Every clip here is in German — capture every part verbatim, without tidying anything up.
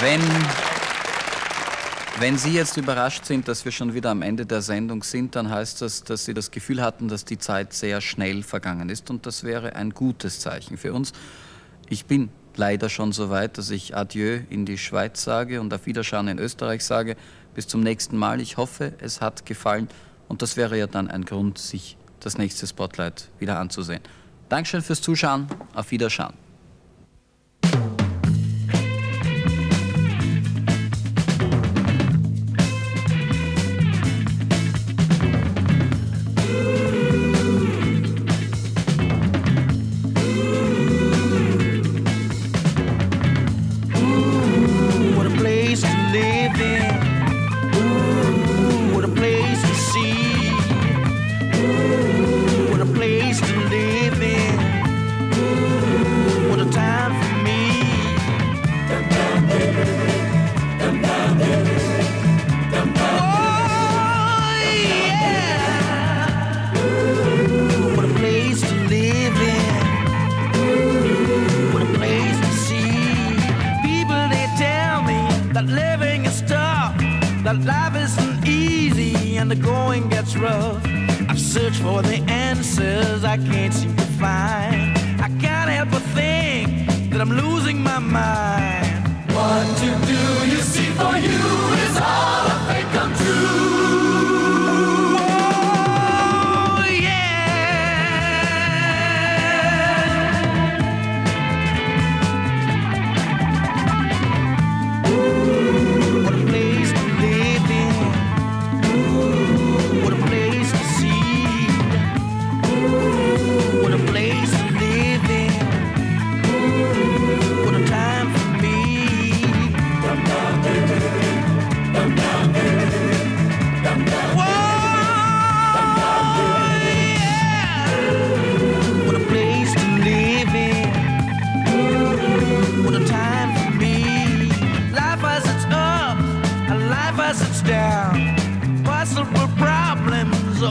Wenn, wenn Sie jetzt überrascht sind, dass wir schon wieder am Ende der Sendung sind, dann heißt das, dass Sie das Gefühl hatten, dass die Zeit sehr schnell vergangen ist. Und das wäre ein gutes Zeichen für uns. Ich bin leider schon so weit, dass ich Adieu in die Schweiz sage und auf Wiederschauen in Österreich sage. Bis zum nächsten Mal. Ich hoffe, es hat gefallen. Und das wäre ja dann ein Grund, sich das nächste Spotlight wieder anzusehen. Dankeschön fürs Zuschauen. Auf Wiederschauen. That life isn't easy and the going gets rough. I've searched for the answers I can't seem to find. I can't help but think that I'm losing my mind. What to do, you see, for you is all a fate come true. Oh, yeah. Ooh, what a place to live.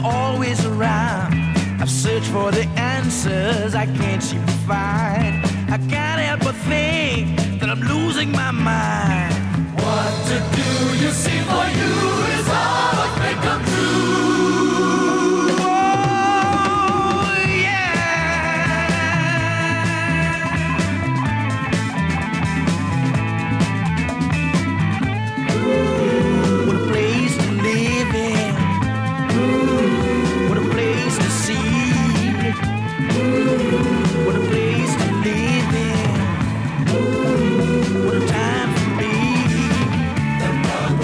Always around. I've searched for the answers I can't seem to find. I can't help but think that I'm losing my mind. What to do, you see, for you